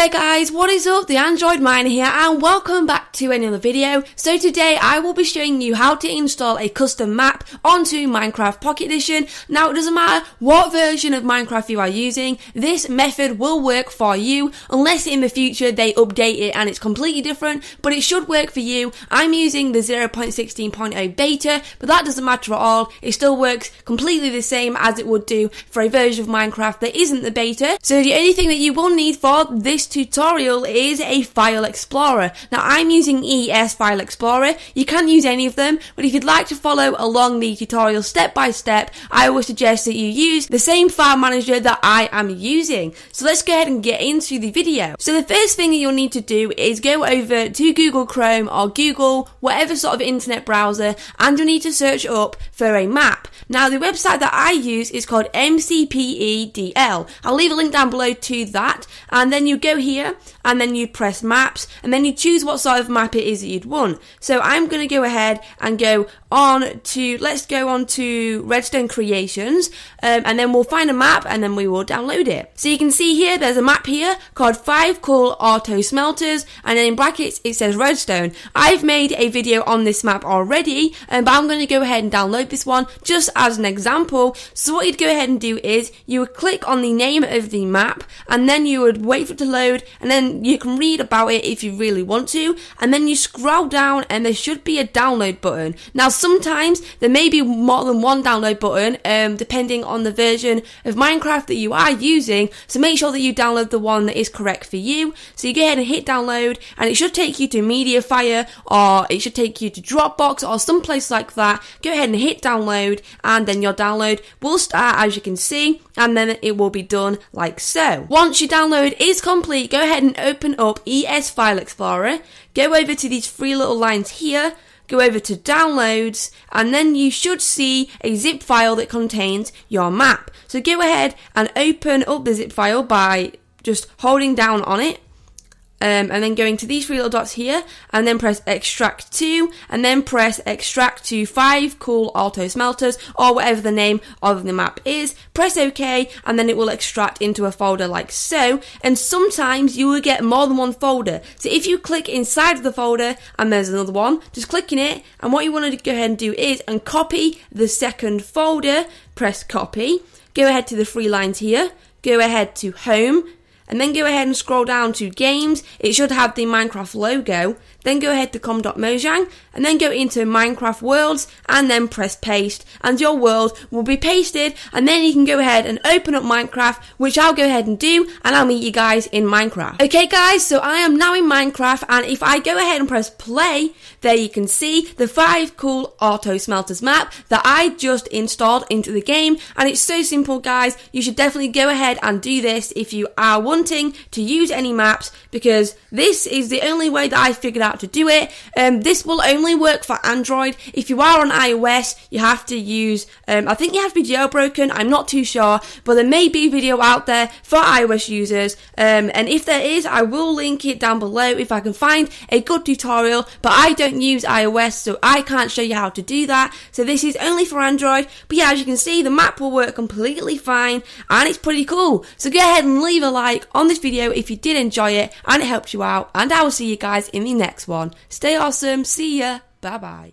there guys, what is up? The Android Miner here and welcome back to another video. So today I will be showing you how to install a custom map onto Minecraft Pocket Edition. Now it doesn't matter what version of Minecraft you are using, this method will work for you unless in the future they update it and it's completely different, but it should work for you. I'm using the 0.16.0 beta, but that doesn't matter at all. It still works completely the same as it would do for a version of Minecraft that isn't the beta. So the only thing that you will need for this tutorial is a file explorer. Now I'm using ES file explorer. You can use any of them, but if you'd like to follow along the tutorial step by step, I would suggest that you use the same file manager that I am using. So let's go ahead and get into the video. So the first thing that you'll need to do is go over to Google Chrome or Google, whatever sort of internet browser, and you'll need to search up for a map. Now the website that I use is called mcpedl. I'll leave a link down below to that, and then you go here and then you press maps and then you choose what sort of map it is that you'd want. So I'm going to go ahead and go on to, let's go on to Redstone Creations, and then we'll find a map and then we will download it. So you can see here there's a map here called 5 Cool Auto Smelters, and then in brackets it says Redstone. I've made a video on this map already, but I'm going to go ahead and download this one just as an example. So what you'd go ahead and do is you would click on the name of the map and then you would wait for it to load, and then you can read about it if you really want to, and then you scroll down and there should be a download button. Now sometimes there may be more than one download button depending on the version of Minecraft that you are using, so make sure that you download the one that is correct for you. So you go ahead and hit download and it should take you to Mediafire, or it should take you to Dropbox or someplace like that. Go ahead and hit download and then your download will start, as you can see, and then it will be done like so. Once your download is complete, go ahead and open up ES File Explorer, go over to these three little lines here, go over to downloads, and then you should see a zip file that contains your map. So go ahead and open up the zip file by just holding down on it, and then going to these three little dots here and then press extract to, and then press extract to 5 Cool Auto Smelters or whatever the name of the map is. Press OK and then it will extract into a folder like so, and sometimes you will get more than one folder. So if you click inside of the folder and there's another one, just click in it, and what you want to go ahead and do is and copy the second folder. Press copy, go ahead to the three lines here, go ahead to home, and then go ahead and scroll down to games. It should have the Minecraft logo. Then go ahead to com.mojang and then go into Minecraft worlds and then press paste, and your world will be pasted, and then you can go ahead and open up Minecraft, which I'll go ahead and do, and I'll meet you guys in Minecraft. Okay guys, so I am now in Minecraft, and if I go ahead and press play, there you can see the 5 Cool Auto Smelters map that I just installed into the game, and it's so simple guys. You should definitely go ahead and do this if you are wanting to use any maps, because this is the only way that I figured out to do it. This will only work for Android. If you are on iOS, you have to use, I think you have to be jailbroken, I'm not too sure, but there may be a video out there for iOS users, and if there is, I will link it down below if I can find a good tutorial, but I don't use iOS, so I can't show you how to do that. So this is only for Android, but yeah, as you can see, the map will work completely fine, and it's pretty cool. So go ahead and leave a like on this video if you did enjoy it and it helped you out, and I will see you guys in the next one. Stay awesome, see ya, bye bye.